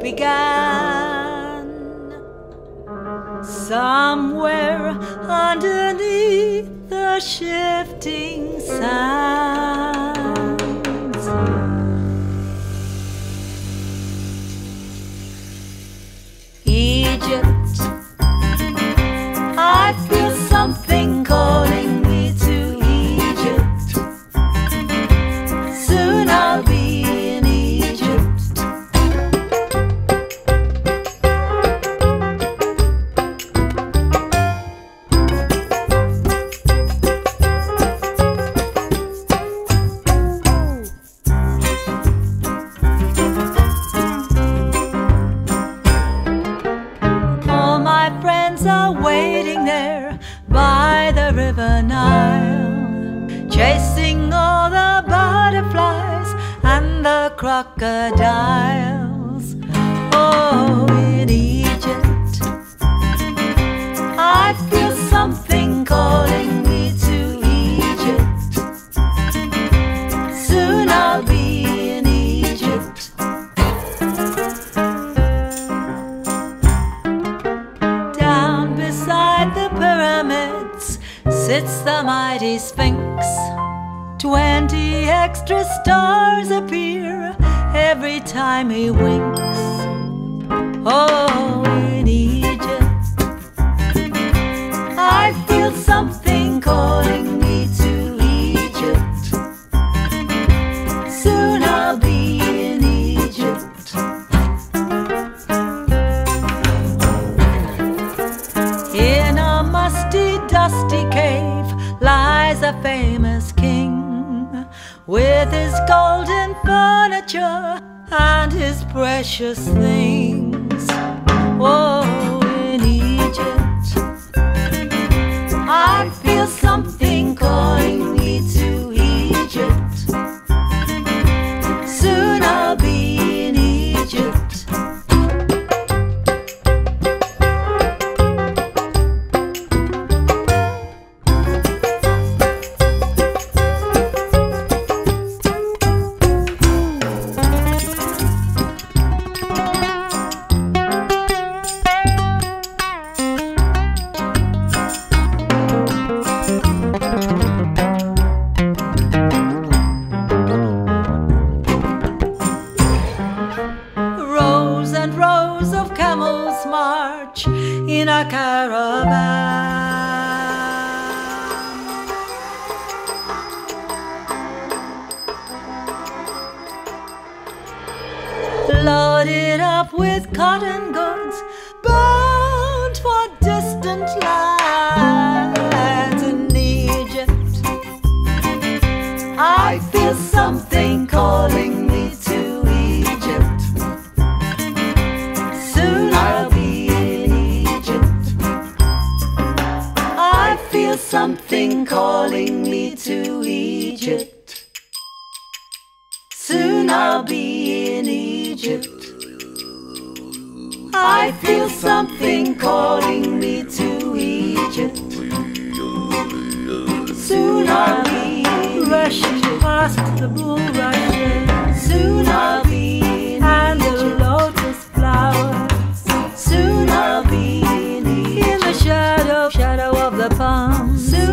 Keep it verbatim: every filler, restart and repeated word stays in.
began. Somewhere underneath the shifting sands. Egypt, I feel something calling me to Egypt. Soon I'll be in Egypt. All my friends are waiting there by the river Nile, chasing all the butterflies and the crocodiles. Oh, in Egypt, I feel something calling me to Egypt. Soon I'll be in Egypt. Down beside the pyramids sits the mighty Sphinx. Twenty extra stars appear every time he winks. Oh, in Egypt, I feel something calling me to Egypt. Soon I'll be in Egypt. In a musty, dusty cave lies a famous king, with his golden furniture and his precious things. Oh, in Egypt, I feel something calling me to Egypt. Soon I'll be in Egypt. Camels march in a caravan. Loaded up with cotton goods, bound for distant lands. In Egypt, I feel something calling me to Egypt. Something calling me to Egypt. Soon I'll be in Egypt. I feel something calling me to Egypt. Soon I'll be in rushing past the bulrushes. Soon I'll be in and the lotus flowers. Soon I'll be in the shadow, shadow of the palm.